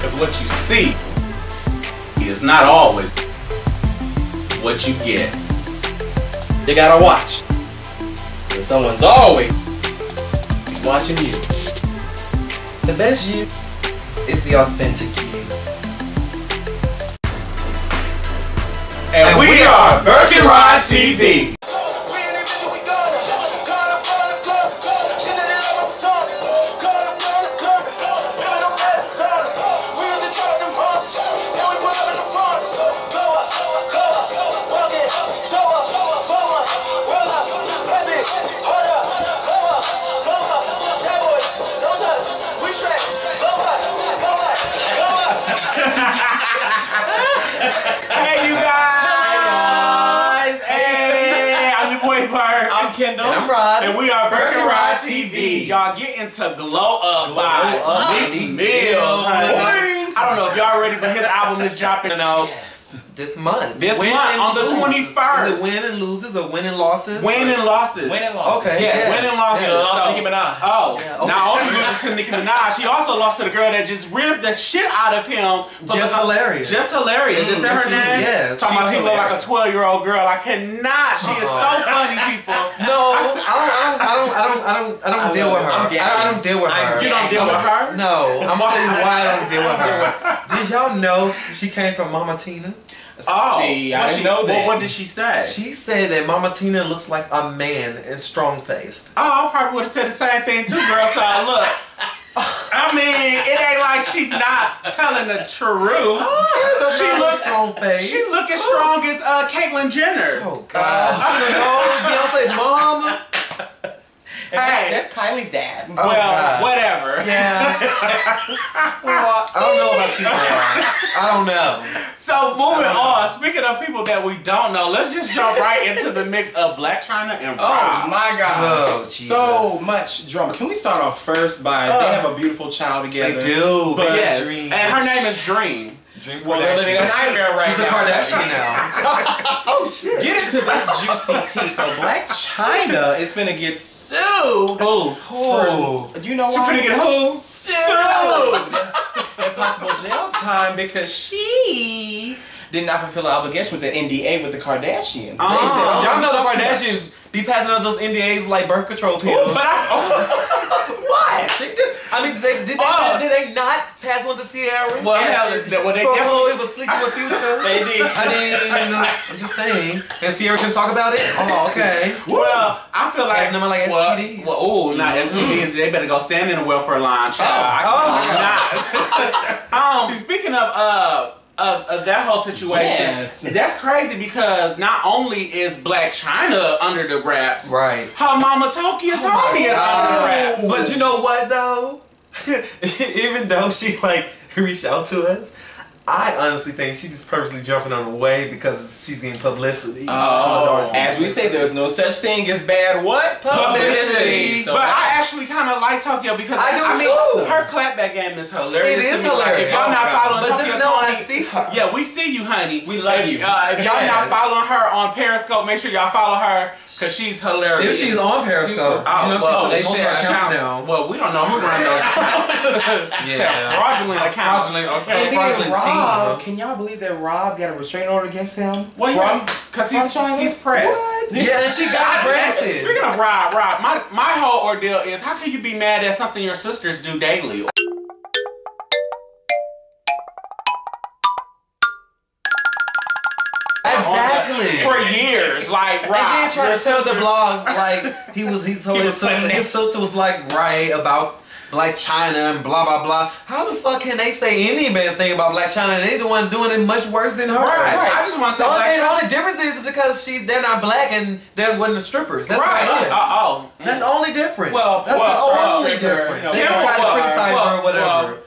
Because what you see is not always what you get. You gotta watch. Because someone's always watching you. The best you is the authentic you. And we are BurKenRod TV. Kendall. And I'm Rob. And we are BurKenRod TV. Y'all getting to Glow Up by Meek Mill. I don't know if y'all ready, but his album is dropping out this month. This month on the 21st. Is it Win and Loses or Win and Losses? Win and Losses. Win and Losses. Okay. Yeah. Yes. Win and Losses. Yeah, lost Nicki Minaj. Oh. Yeah, okay. Not only lost to Nicki Minaj, she also lost to the girl that just ripped the shit out of him. Just hilarious. Just hilarious. Is that her name? Yes. Talking about people like a 12-year-old girl. I cannot. She is so funny, people. No, I don't deal with her. I don't deal with her. You don't deal with her? No. I'm saying why I don't deal with her. Did y'all know she came from Mama Tina? Oh, see, I know that. What did she say? She said that Mama Tina looks like a man and strong-faced. Oh, I probably would have said the same thing too, girl. So look, I mean, it ain't like she not telling the truth. Oh, she looks strong-faced. She's looking strong as Caitlyn Jenner. Oh God, Beyonce's mama. Hey, that's Kylie's dad. Oh, well, God. Whatever. Yeah. Well, I don't know about you, I don't know. So, moving on, speaking of people that we don't know, let's just jump right into the mix of Blac Chyna and Rob. Oh, my God. Oh, Jesus. So much drama. Can we start off first by they have a beautiful child together? They do. But yes. Dream. And her name is Dream. Dream Kardashian. She's a Kardashian now. Oh shit! Get into this juicy tea. So Blac Chyna is finna get sued. For, you know what? She's finna get sued. And possible jail time because she did not fulfill her obligation with the NDA with the Kardashians. Oh. Y'all know the Kardashians be passing out those NDAs like birth control pills. Ooh, but what? She did. I mean, did they not pass one to Ciara? Well, it was Sleep to the Future. They did. I mean, I'm just saying. And Ciara can talk about it. Oh, okay. Well, I feel like number like STDs. Well, oh, not STDs. They better go stand in the welfare line, child. I cannot. Speaking of that whole situation, that's crazy because not only is Blac Chyna under the wraps, right? Her mama Tokyo is under the wraps. But you know what though? Even though she like reached out to us, I honestly think she's just purposely jumping on the way because she's getting publicity. Oh, as we say, there's no such thing as bad publicity. So but I actually kind of like Tokyo because I mean, her clapback game is hilarious. It is hilarious. If y'all not following Tokyo, just know I see her. Yeah, we see you, honey. We love you. If y'all not following her on Periscope, make sure y'all follow her because she's hilarious. If she's on Periscope, well, we don't know who runs those accounts. Yeah, fraudulent accounts. Okay, fraudulent. Rob, can y'all believe that Rob got a restraining order against him? Well, because he's pressed. What? Yeah, she got pressed. Speaking of Rob, my whole ordeal is how can you be mad at something your sisters do daily? Exactly. For years, like Rob. And then trying to sell the blogs like his sister was like right about Blac Chyna and blah blah blah. How the fuck can they say any bad thing about Blac Chyna? They the one doing it much worse than her. Right. I just want to say the only difference is because they're not black and they weren't the strippers. That's that's the only difference. Well, that's the only difference. They don't try to criticize her or whatever.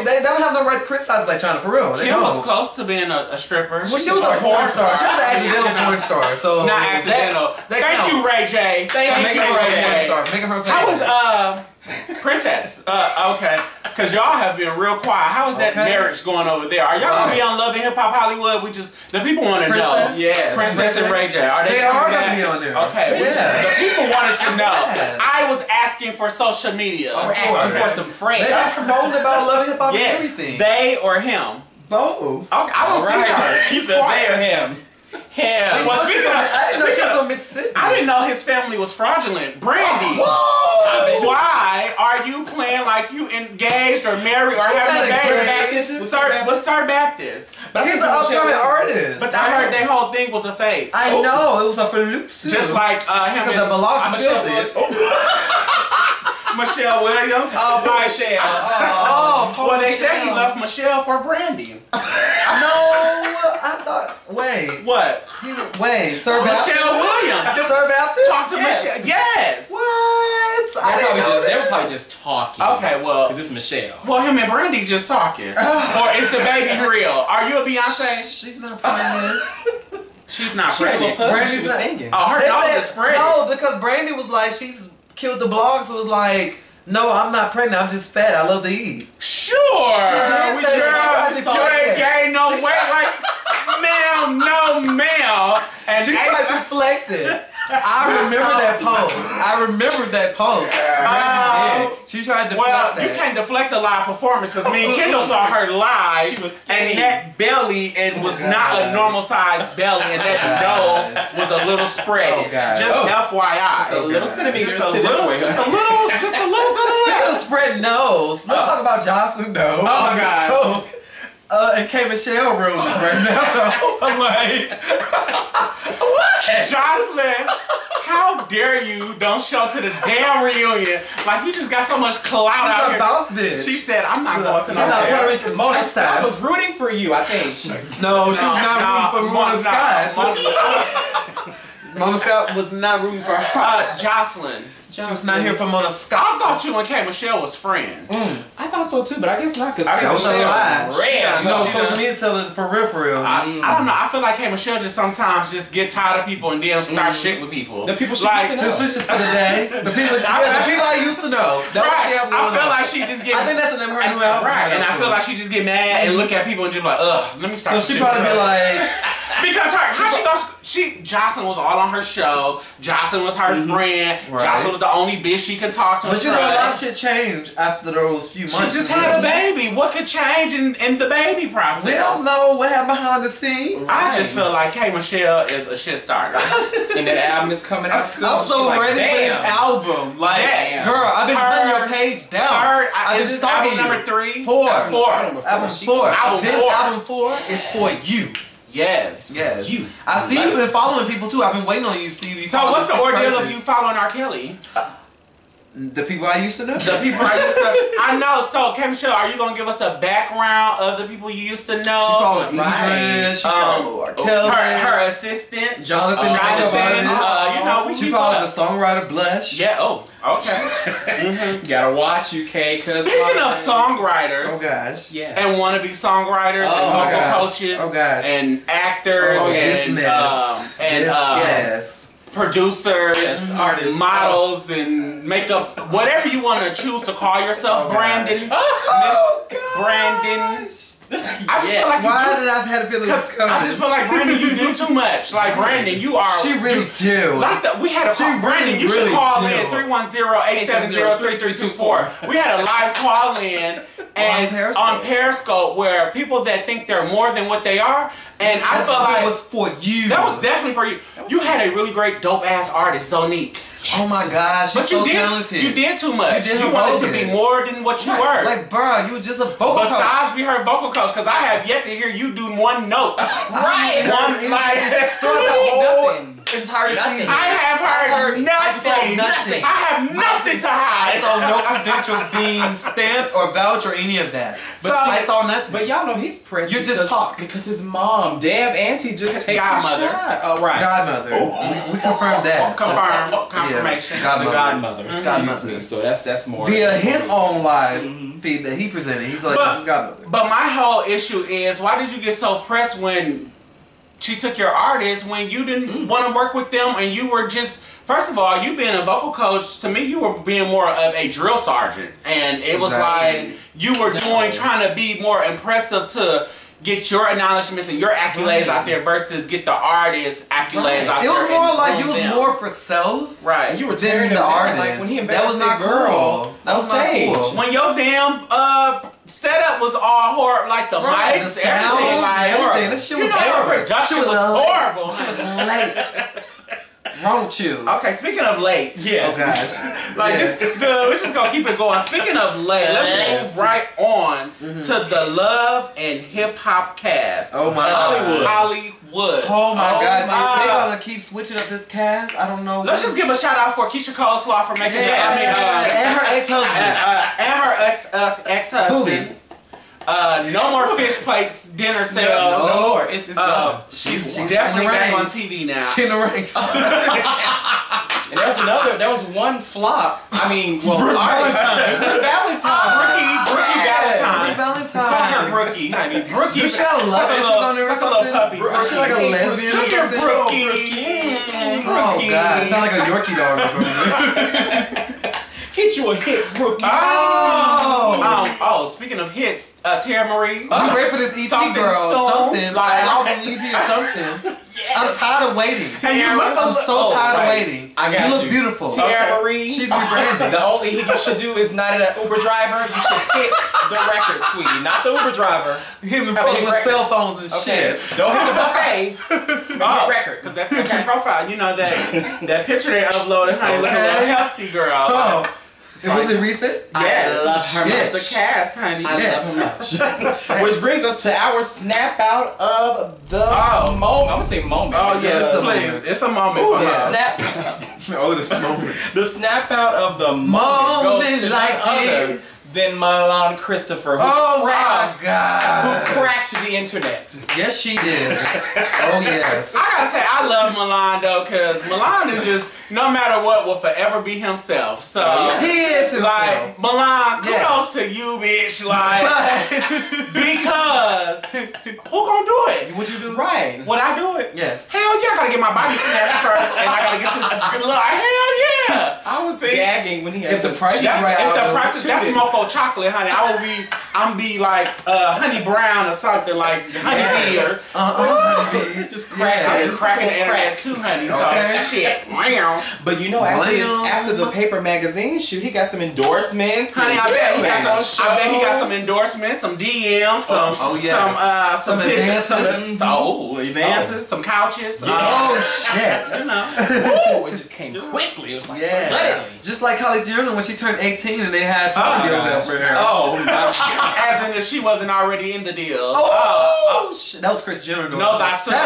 They don't have no right to criticize Blac Chyna for real. Kim was close to being a stripper. Well, she was a porn star. She was an accidental porn star. So not accidental. Thank you, Ray J. Thank you, Ray J. Making her famous. How was Princess. Okay. Because y'all have been real quiet. How is that marriage going over there? Are y'all all gonna be on Love and Hip Hop Hollywood? We just the people want to know. Yeah, Princess and Ray J. Are they? They are gonna be on there. Okay. Yeah. The people wanted to know. I was asking for social media. I was asking for some friends. They are promoting about Love and Hip Hop and everything. They or him? Both. Okay. I don't see her. He's a they or him. Yeah. Well, I didn't know his family was fraudulent. Brandy, why are you playing like you engaged or married or having a baby with Sir Baptist? But he's an upcoming artist. But I heard their whole thing was a fake. I know it was a fluke too. Just like him and Michelle Williams. Michelle Williams. Oh, Michelle. Oh, well, they said he left Michelle for Brandy. I thought. Wait. What? Wait. Sir Baptist. Michelle Williams. Sir Baptist. Talk to Michelle. Yes. What? They were probably just talking. Okay. Well. Because it's Michelle. Well, him and Brandy just talking. Or is the baby real? Are you a Beyonce? She's not pregnant. She's not pregnant. Brandy's singing. Oh, her dog is pregnant. No, because Brandy was like she's killed the blog, so it was like, no, I'm not pregnant, I'm just fat, I love to eat. Sure! She said, girl, you ain't gained no weight, like, ma'am, no ma'am. She tried to deflect it. I remember that post. Brandy did. She tried to deflect that. Well, you can't deflect a live performance, because me and Kendall saw her live, she was skinny. And that belly, it was not a normal size belly, and that nose was a little spread. FYI. It's a little centimeters. Just a little to the left. Spread nose. Let's talk about Joseline, though. Oh, my God. And K Michelle rules right now. I'm like, what? Joseline, how dare you don't show to the damn reunion? Like, you just got so much clout out here. She's a boss bitch. She said, I'm not going to no damn. She's not Puerto Rican Mona Scott. I was rooting for you, I think. No, she was not rooting for Mona Scott. Mona Scott was not rooting for her. Joseline. She was not here for Mona Scott. I thought you and K Michelle was friends. I thought so too, but I guess not because K Michelle. No, social media telling for real. I don't know. I feel like K Michelle just sometimes just gets tired of people and then start shit with people. The people she used to know. Just for the day. The people I used to know. I feel like she just get. I think that's the name of her new album. Right, and I feel like she just get mad and look at people and just like, ugh, let me stop. So she probably be like, because Joseline was all on her show. Joseline was her friend. Joseline was the only bitch she could talk to. But you know, a lot of shit changed after those few months. She just had a baby. What could change in the baby process? We don't know what happened behind the scenes. Right. I just feel like K Michelle is a shit starter. And that album is coming out soon. I'm so ready for this album. Like, girl, I've been putting your page down. This album number 3. 4. Album 4 is for you. Yes. You. I see you've been following people too. I've been waiting on you, Stevie. So what's the ordeal of you following R. Kelly? The people I used to know. I know. So, K Michelle, are you gonna give us a background of the people you used to know? She followed Idris. She followed R. Kelly. Her assistant, Jonathan. You know, she followed the songwriter Blush. Yeah. Oh. Okay. Gotta watch you, K. Speaking of songwriters. Oh gosh. Yes. And wannabe songwriters and vocal coaches and actors and producers, artists, models, and makeup, whatever you want to choose to call yourself, Brandon. Brandon. I just feel like I just feel like Brandon, you do too much. Like Brandon, you are. She really do. Like we had a Brandon. You should call in 310-870-3324. We had a live call in and on Periscope where people that think they're more than what they are. And I felt like that was for you. That was definitely for you. You had a really great dope ass artist, Sonique. Yes. Oh my gosh, she's so talented. You did too much. You wanted to be more than what you were. Like, bro, you were just a vocal coach. Besides be her vocal coach, because I have yet to hear you do one note. Right. One like entire season. I have heard nothing. I have nothing to hide. I saw no credentials being stamped or vouched or any of that. But so, I saw nothing. But y'all know he's pressed. You just talk because his mom, Deb, auntie, just takes a shot. Oh, right. Godmother. We confirmed that. Confirmation. Godmother. Godmother. So that's more via his own live feed that he presented. He's like, this is Godmother. But my whole issue is, why did you get so pressed when She took your artists when you didn't want to work with them, and you were just, first of all, you being a vocal coach, to me, you were being more of a drill sergeant. And it was like you were doing, trying to be more impressive to get your acknowledgements and your accolades out there versus get the artist accolades out there. It was more like you was more for self, right? You were tearing the artist. Like when he embarrassed that girl, that was not cool. When your damn setup was all horrible, like the mics, the everything, like everything. This shit was horrible. Production was horrible. She was late. Wrong with you. Okay, speaking of late. Yes. Oh gosh. Like we're just gonna keep it going. Speaking of late, let's move right on to the Love and Hip Hop cast. Oh my Hollywood. Hollywood. Oh my God. They gonna keep switching up this cast. I don't know. Let's just give a shout out for Keisha Coleslaw for making and her ex-husband. And her ex-husband. Booty. No more fish plates dinner sales. No, it's she's definitely back on TV now. She in the ranks. And there was another. There was one flop. I mean, well, Brookie Valentine. Call her Brookie, honey. Brookie. You should have loved it. She was on there or something. Is she like a lesbian or something? Brookie. Oh God, it sounds like a Yorkie dog or something. Get you a hit, Brookie. Speaking of hits, Tara Marie. I'm ready for this EP, something. Like, I want an EP or something. Yes. I'm tired of waiting. I'm so tired of waiting. I got you. You look beautiful. Tara Marie. She's with Brandy. The only hit you should do is not an Uber driver. You should hit the record, sweetie. Not the Uber driver. Him and folks with cell phones and shit. Don't hit the buffet. Hit record. Because that's your profile. You know that picture they uploaded. Honey, look at that healthy girl. Oh. Was it recent? Yes. I love her much. The cast, honey. I love her much. Which brings us to our snap out of the moment. I'm gonna say moment. Oh yes, please. It's a moment. Ooh, the snap out of the moment goes to none other than Milan Christopher, who cracked the internet. Yes, she did. Oh yes. I gotta say, I love Milan though, because Milan is just, no matter what, will forever be himself. So he is himself. Like Milan, kudos to you, bitch. Like because who gonna do it? Would you do it? Right. Would I do it? Yes. Hell yeah! I gotta get my body snapped first, and I gotta get this good luck. Hell yeah! I was gagging when he had if the price is right, that's mofo chocolate, honey. I would be, I'm be like honey brown or something, like honey beer. Just cracking the internet too, honey. So shit, wow. But you know, after the Paper magazine shoot, he got some endorsements. Honey, I bet he got some endorsements, some DMs, some advances, some couches. Yeah. Oh shit! You know, it just came quickly. It was like suddenly. Just like Kylie Jenner when she turned 18 and they had phone deals out for her. Oh, as in if she wasn't already in the deal. Oh shit! That was Kris Jenner doing it. Know thy sisters,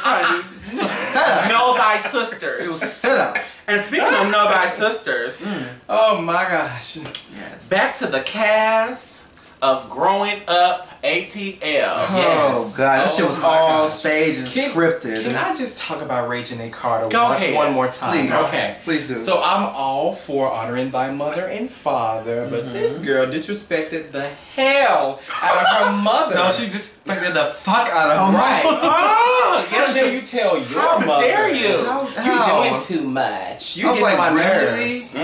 honey. It's a setup. Know thy sisters. It was a setup. And speaking of know thy sisters, oh my gosh. Yes. Back to the cast of Growing Up ATL. Oh God, that shit was all staged and scripted. Can I just talk about Ray J and Carter one more time? Please. Okay. Please do. So I'm all for honoring thy mother and father, but this girl disrespected the hell out of her mother. No, she disrespected the fuck out of her mother. Oh, how dare you tell your mother? How dare you? You're doing too much. You're getting on my nerves.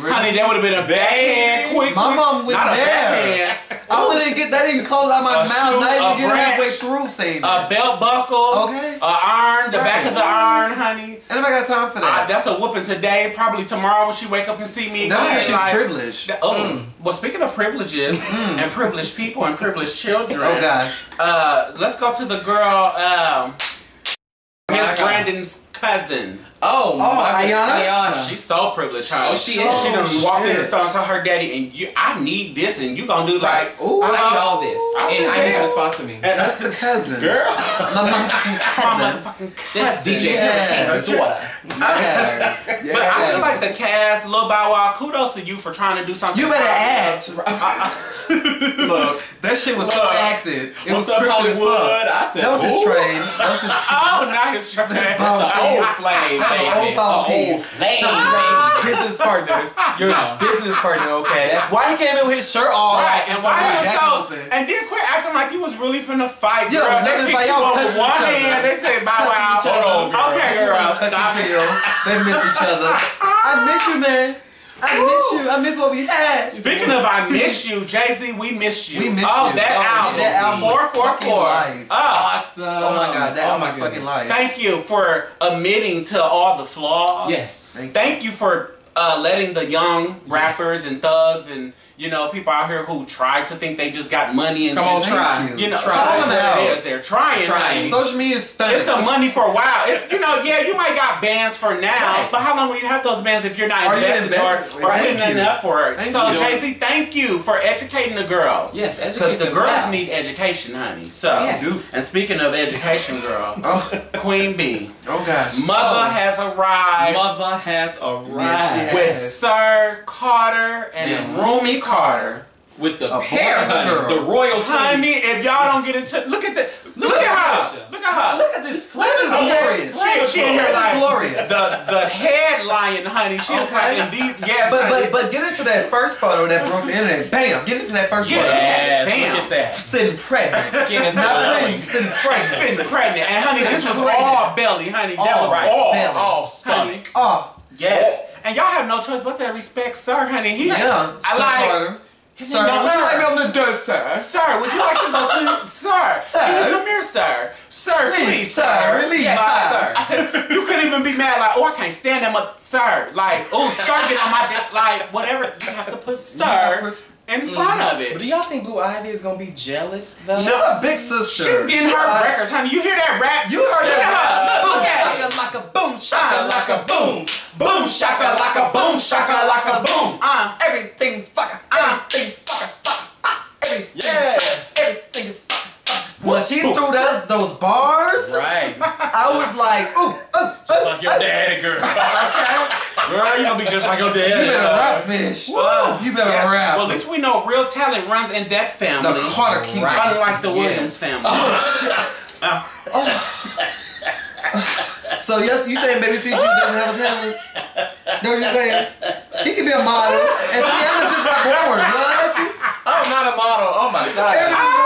Really? Honey, that would have been a backhand quick. My mom was there. I wouldn't get that even close out of my mouth. Not even get halfway through saying that. A belt buckle. Okay. A iron. The back of the iron, honey. And if I got time for that. That's a whooping today. Probably tomorrow when she wake up and see me. That's because she's privileged. Well, speaking of privileges and privileged people and privileged children. Oh gosh. Let's go to the girl, Miss Brandon's cousin. Oh my God, she's so privileged, child. Oh, she done walked in the store and told her daddy, and I need this, and you gonna do like, ooh, I need all this, and I need you to sponsor me. That's the cousin, girl. My motherfucking cousin. That's DJ Hurricane's daughter. But I feel like the cast, Lil Bow Wow, kudos to you for trying to do something. You better add. Look, that shit was so acted. It was scripted as fuck. I said, that was his trade. That was his not his trade. That's an old slave. Business partners. You're a business partner, okay? That's why he came in with his shirt off. Right, and why he was and then quit acting like he was really finna fight, girl. Yo, they picked you up with one hand. They said, bye, wow. Hold on, girl. Okay, girl, stop it. They miss each other. I miss you, man. I miss you. I miss what we had. Speaking of I miss you, Jay-Z, we miss you. We miss you. That album. 444. Awesome. Oh my God, that was my fucking life. Thank you for admitting to all the flaws. Yes. Thank you for letting the young rappers and thugs and people out here who try to think they just got money and try. Social media is stunning. It's a money for a while. It's yeah, you might got bands for now, but how long will you have those bands if you're not invested or putting enough for it? So Jay-Z, thank you for educating the girls. Yes, because the girls need education, honey. So and speaking of education, girl, Queen B. Oh gosh. Mother has arrived. Mother has arrived. Yes, with Sir Carter and Roomy Carter with the pair, honey, the royal twins. Honey, if y'all don't get into look at her. Look at her. Look at this. That is glorious. She in here like glorious. The head lion, honey. She was like indeed. Yes. But get into that first photo that broke the internet. Bam. Get into that first photo. Yes. Bam. Look at that. Sitting pregnant. Skin is not pregnant. Sitting pregnant. Sitting pregnant. And honey, this was all belly, honey. That was all stomach. Yes. And y'all have no choice but to respect Sir, honey. He, Sir, would you like to go to come here, sir. Sir, please, sir. Release, sir. You couldn't even be mad like, oh, I can't stand him up, sir. Like, oh, sir, get on my dick. Like, whatever. You have to put sir in front of it. But do y'all think Blue Ivy is gonna be jealous though? She's a big sister. She's getting her records, honey. You hear that rap? You heard that rap? Boom shaka like a boom, shaka like a boom, boom shaka like a boom, shaka like a boom. Everything's fucking, everything's fucking, everything's everything is fucking. When she threw those bars, I was like, ooh, just like your daddy, girl. Girl, you gonna be just like your daddy. You better rap, bitch. You better rap. Well, at least we know real talent runs in that family. The Carter King, unlike the Williams family. Oh shit. So yes, you saying Baby Fiji doesn't have a talent? You know what you're saying? He can be a model, and Tiana just got born. I'm not a model. Oh my God.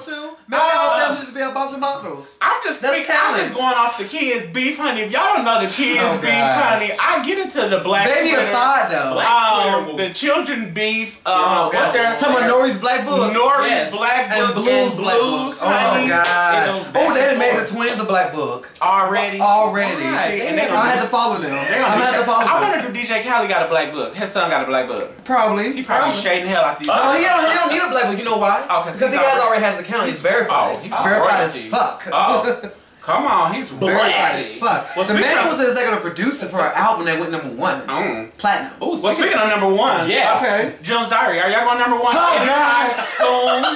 Too. Maybe all them just be a bunch of models. I'm just going off the kids' beef, honey. If y'all don't know the kids' beef, honey, I get into the black. Maybe aside though, the children beef. What's their Nori's Black Book? Nori's Black Book and Blue's Black Book. Oh my God! Oh, they made the twins a Black Book already. And they had to follow them. I wonder if DJ Khaled got a Black Book. His son got a Black Book. Probably. He probably shading hell out these. No, he don't need a Black Book. You know why? Because he guys already has. Account. He's verified. He's verified as fuck. Come on, he's verified as fuck. The man was the executive producer for an album that went #1. Platinum. Ooh, well, speaking of #1, yes. Okay. Jones Diary, are y'all going #1? Oh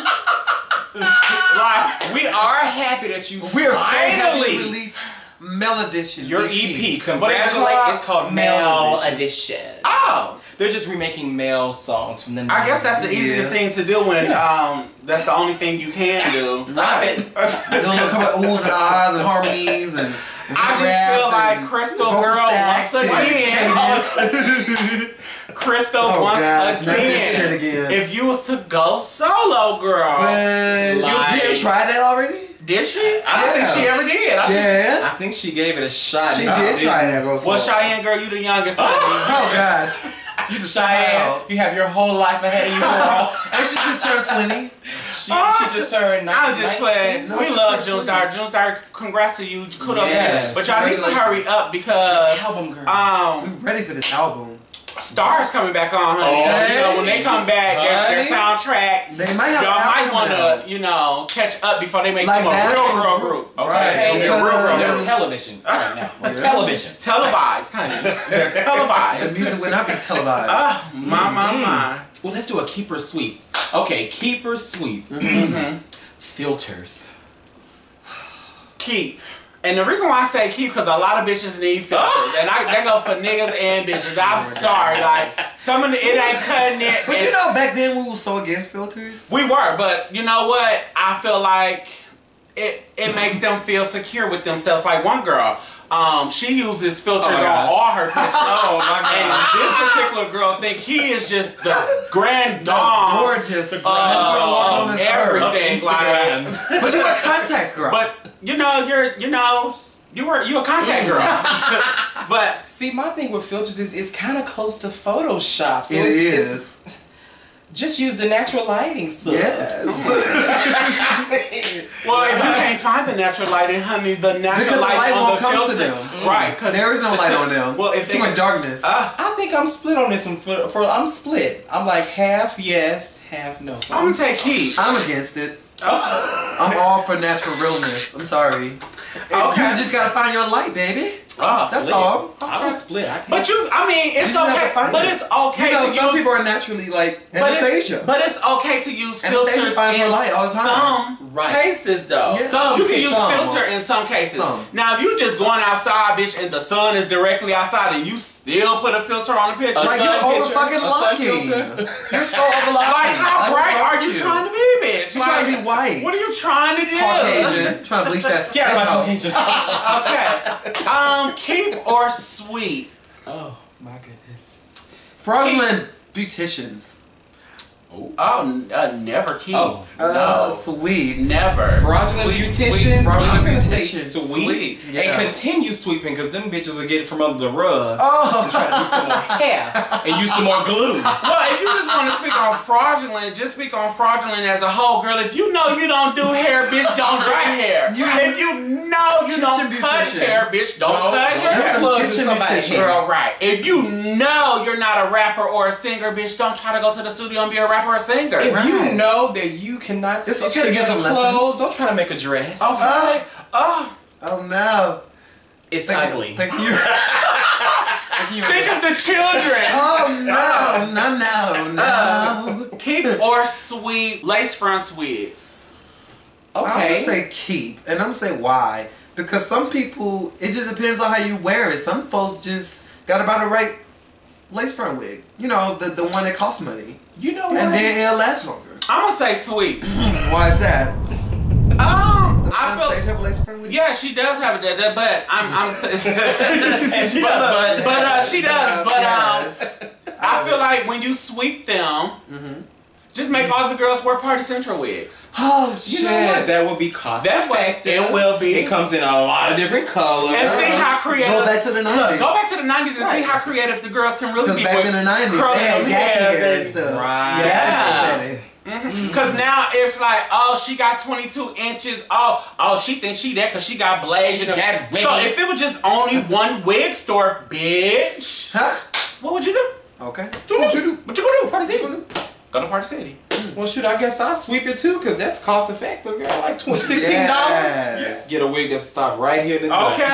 gosh. Like, we are happy that you finally released Mel Edition. Your EP. Congratulations. It's called Mel Edition. Oh. They're just remaking male songs from the 90s. I guess that's the easiest thing to do when that's the only thing you can do. Stop it. Doing a couple of oohs and ahs and harmonies and I just feel like Crystal once again. If you was to go solo, girl. But did she try that already? Did she? I don't think she ever did. I think she gave it a shot. She did try that. Well, Cheyenne, girl, you the youngest. Oh gosh. You Cheyenne, you have your whole life ahead of you, girl. And she just turned 20. She just turned 19. I'm just playing. We love June's Diary. June's Diary, congrats to you. Kudos to you. But y'all need to hurry up because album, girl. We're ready for this album. Star's coming back on, honey. You know, when they come back, their soundtrack, y'all might want to, catch up before they make a real girl group. Okay? They're television right now. Television. Televised, honey. They're televised. The music would not be televised. Oh, my. Well, let's do a keeper sweep. Okay, keeper sweep. Filters. Keep. And the reason why I say keep, because a lot of bitches need filters. And that go for niggas and bitches. I'm sorry. Like, some of the, it ain't cutting it. But you know, back then we were so against filters. We were, but you know what? I feel like it makes them feel secure with themselves. Like one girl, she uses filters on all her pictures. Oh my God. And this particular girl think he is just the grand dom, gorgeous, everything. Like, but you wear contacts, girl. But you know, you a contact girl. But see, my thing with filters is it's kind of close to Photoshop. So it is. Just use the natural lighting, sis. Yes. Well, if you can't find the natural lighting, honey, the natural light won't come to them. Mm. Right. There is no light on them. Well, it's too much darkness. I think I'm split on this one. I'm split. I'm like half yes, half no. So I'm going to take heat. I'm against it. Oh. I'm all for natural realness. I'm sorry. Okay. You just got to find your light, baby. That's all. Okay. I don't split. I can't. But you, I mean, it's okay. But it's okay. You know, some people are naturally like Anastasia. But it's okay to use filters in some cases, though. Yeah. You can use filter in some cases. Now, if you just going outside, bitch, and the sun is directly outside, and you still put a filter on a picture, like you're over fucking locking. You're so over locking. Like, how bright are you trying to be, bitch? You're trying to be white. What are you trying to do? Caucasian. Trying to bleach that skin. Yeah, Caucasian. Okay. Keep or sweep? Oh my goodness. Fraudulent beauticians. Never keep. Oh, no. Sweep. Never. Fraudulent beauticians. I'm going to say sweep. Yeah. And continue sweeping because them bitches will get it from under the rug and try to do some more hair and use some more glue. Well, if you just want to speak on fraudulent, just speak on fraudulent as a whole, girl. If you know you don't do hair, bitch, don't dry hair. If you know you don't cut hair, bitch, don't cut hair. That's the kitchen beautician. Right. If you know you're not a rapper or a singer, bitch, don't try to go to the studio and be a rapper or a singer. If you know that you cannot sit in your clothes, don't try to make a dress. Okay. Oh no. It's ugly. Thank you. Think of the children. Oh no, no. Keep or sweep lace front wigs. Okay. I'm gonna say keep, and I'm gonna say why. Because some people, it just depends on how you wear it. Some folks just got about it right. Lace front wig, you know, the one that costs money. You know what? And then it'll last longer. I'm gonna say sweep. Why is that? Does Sage have a lace front wig? Yeah, she does have it. But I'm she does. But she does. But I feel like when you sweep them, just make all the girls wear Party Central wigs. Oh shit! You know what? That would be cost effective. It will be. It comes in a lot of different colors. And see how creative. Go back to the 90s. Go back to the 90s and see how creative the girls can really be. Because back in the 90s, they had yak hair and stuff. Right. Yeah. Because now it's like, oh, she got 22 inches. Oh, she thinks she that because she got blades. So if it was just only one wig store, bitch, what would you do? Okay. What would you do? What you gonna do? Party Central. Go to Park City. Well, shoot, I guess I'll sweep it too, because that's cost effective, girl. Like $16. Yes. Get a wig that stops right here in the gun. Okay.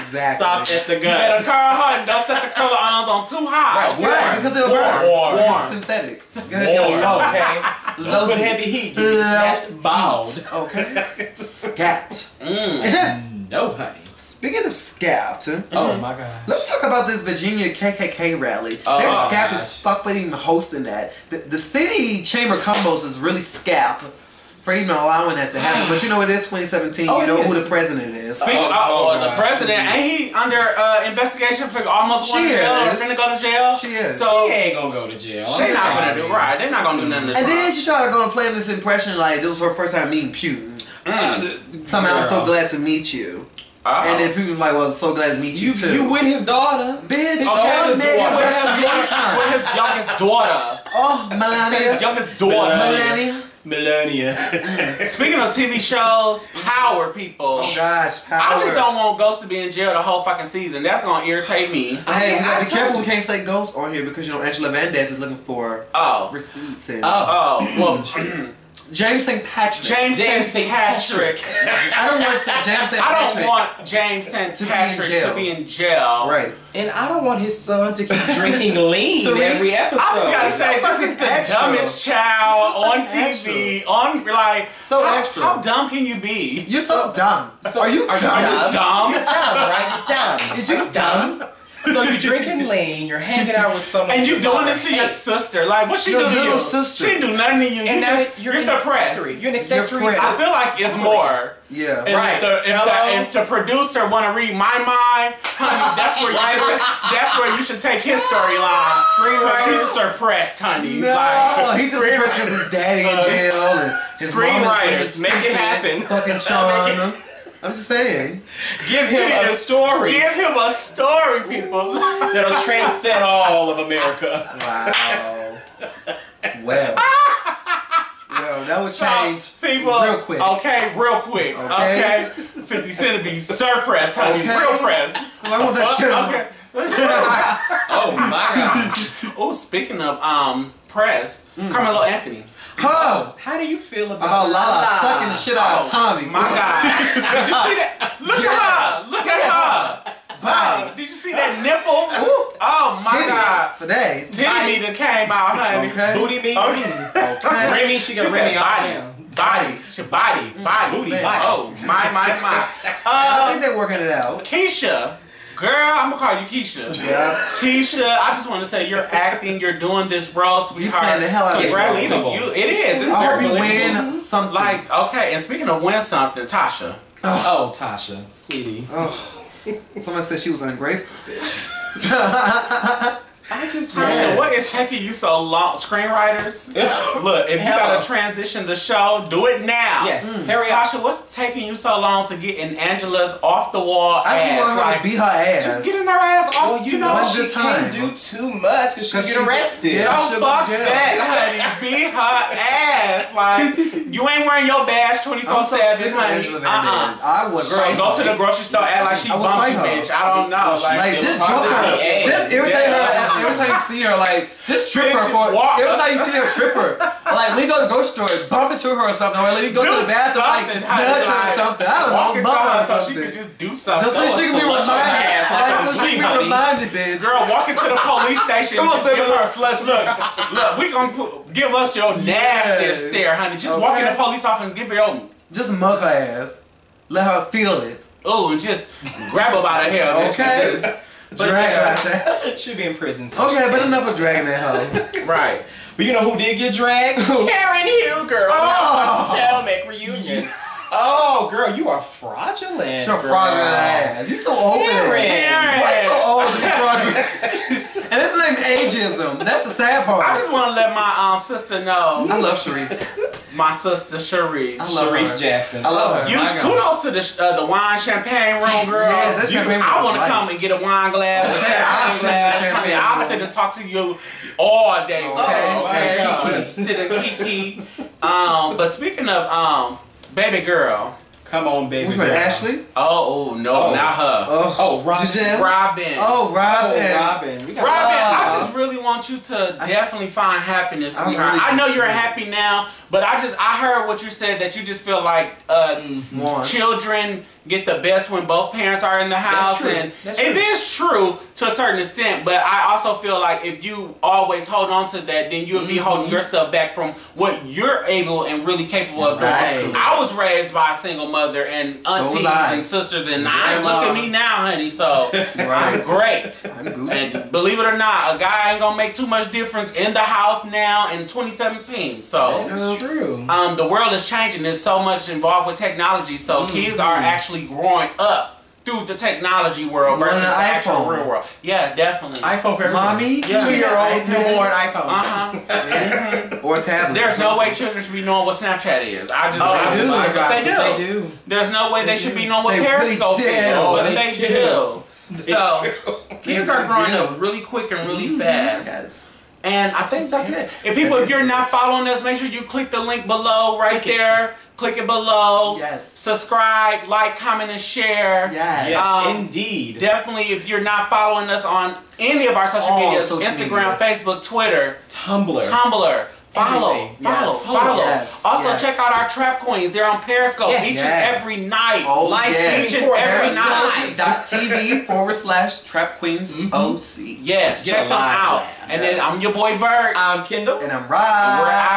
Exactly. Stops at the gun. You better curl her and don't set the curler irons on too high. Right, because it'll burn. Warm. Synthetics. Warm. Low heavy heat. You snatched bald. Okay. Scat. No, honey. Speaking of scalped, oh my God, let's talk about this Virginia KKK rally. Their scalp is fucking hosting that. The city chamber combos is really scalp for even allowing that to happen. But you know it is 2017. You know who the president is. The president, ain't he under investigation for almost $1 million? She's gonna go to jail. She is. So she ain't gonna go to jail. She's not gonna do right. They're not gonna do nothing. And then she tried to go and play this impression like this was her first time meeting Putin. Somehow I'm so glad to meet you. And then people like, well, so glad to meet you too. You with his daughter, bitch. Okay, with his youngest daughter. Oh, Melania. His youngest daughter, Melania. Speaking of TV shows, Power, people. Oh gosh, Power. I just don't want Ghost to be in jail the whole fucking season. That's gonna irritate me. Hey, be careful. You can't say Ghost on here because you know Angela Van Dess is looking for receipts. Oh, well. James St. Patrick. James St. Patrick. I don't want James St. Patrick. I don't want James St. Patrick to be in jail. Right. And I don't want his son to keep drinking lean every episode. I was gonna say, this is the dumbest child on TV. On like, so how dumb can you be? You're so dumb. So are you dumb? You're dumb, right? You're dumb. Is you dumb? So you're drinking lean, you're hanging out with someone, and you're doing this to your sister. Like, what she do to you? Your little sister. She didn't do nothing to you. And you're suppressed. You're an accessory. I feel like it's more. Yeah. Right. If the producer want to read my mind, honey, that's where you should take his storyline. Screenwriters. He's suppressed, honey. No, like, he's suppressed because his daddy in jail. Screenwriters, make it happen. Fucking Sean. I'm just saying. Give him a story. Give him a story, people. That'll transcend all of America. Wow. Well. Well, that would change real quick. Okay, real quick. Okay. 50 Cent be suppressed, honey. Okay. Real pressed. Well, I want that shit on. Okay. Oh, my gosh. Oh, speaking of press, Carmelo Anthony. Huh? How do you feel about Lala fucking the shit out of Tommy? My God! Did you see that? Look at her! Look at her! Body! Did you see that nipple? Ooh. Oh my God! For days. Titty meter came out, honey. Okay. Booty meter. Okay. Okay. Remy, she got Remy on. Body, she body, body, booty, body. Oh my. I think they're working it out. Keisha. Girl, I'm gonna call you Keisha. Yeah. Keisha, I just want to say you're acting, you're doing this raw, sweetheart. You playing the hell out of you. It is. It's I hope you win something. Like, okay, and speaking of win something, Tasha. Oh, Tasha, sweetie. Oh. Someone said she was ungrateful, bitch. I just Tasha, what is taking you so long? Screenwriters, look, if you gotta transition the show, do it now. Yes. Tasha, what's taking you so long to get in Angela's off the wall ass? I just want her to beat her ass. Just getting her ass off. Well, you know she can't do too much because she get arrested. Yeah, no, fuck that, honey. Beat her ass. Like, you ain't wearing your badge 24/7, honey. I would. Girl, go to the grocery store, act like she bumped you, bitch. I don't know. Like, just bump her. Just irritate her. Every time you see her, like, just trip her for it. Every time you see her, trip her. Like, we go to the grocery store, bump into her or something, or like, we go to the bathroom, like, nudge her or something. I don't know, bump her or something. So she can just do something. Just so she can be reminded. Like, so she can be reminded, bitch. Girl, walk into the police station. Come on, say her slush. Look, we gonna give us your nastiest stare, honey. Just walk in the police office and give her your... Just mug her ass. Let her feel it. Oh, and just grab her by the hair. Okay. Drag should be in prison. So okay, but enough of dragging that hoe. Right. But you know who did get dragged? Karen Huger. Oh, Potomac reunion. Yeah. Oh, girl, you are fraudulent. You're fraudulent ass. You so old. Karen. Why so old and fraudulent? And that's named ageism. That's the sad part. I just want to let my sister know. I love Sharice. My sister Sharice. I love Sharice Jackson. I love her. Kudos to the wine champagne room, girl. Yes, I want to come and get a wine glass, a champagne glass. Champagne. I'll sit and talk to you all day. Okay. Sit and kiki. But speaking of baby girl. Come on, baby. What's her name? Ashley? Oh, no, not her. Oh, Robin. Giselle? Robin. Oh, Robin. Oh, Robin. Robin, I just really want you to definitely find happiness, sweetheart. I know you're happy now, but I heard what you said, that you just feel like children get the best when both parents are in the house. That's true. It is true to a certain extent, but I also feel like if you always hold on to that, then you'll be holding yourself back from what you're able and really capable of doing. I was raised by a single mother and aunties and sisters, and look at me now, honey, so I'm great. I'm good. And believe it or not, a guy ain't gonna make too much difference in the house now in 2017, so. That's true. The world is changing. There's so much involved with technology, so kids are actually growing up through the technology world versus the actual real world. Yeah, definitely. iPhone for everyone. Mommy, 2-year-old, newborn iPhone. Or tablet. There's no way children should be knowing what Snapchat is. They do. There's no way they should be knowing what Periscope is. They do. So kids are growing up really quick and really fast. Yes. And I think that's it. If you're not following us, make sure you click the link below right there. Click it below. Yes. Subscribe, like, comment, and share. Yes. Yes, indeed. Definitely, if you're not following us on any of our social media, Instagram, media. Facebook, Twitter, Tumblr. Follow. Also, check out our Trap Queens. They're on Periscope each and every night. Oh, each and every night. Periscope.tv/Trap Queens OC. Yes, check them out. And then I'm your boy Bert. I'm Kendall. And I'm Rob. And we're out.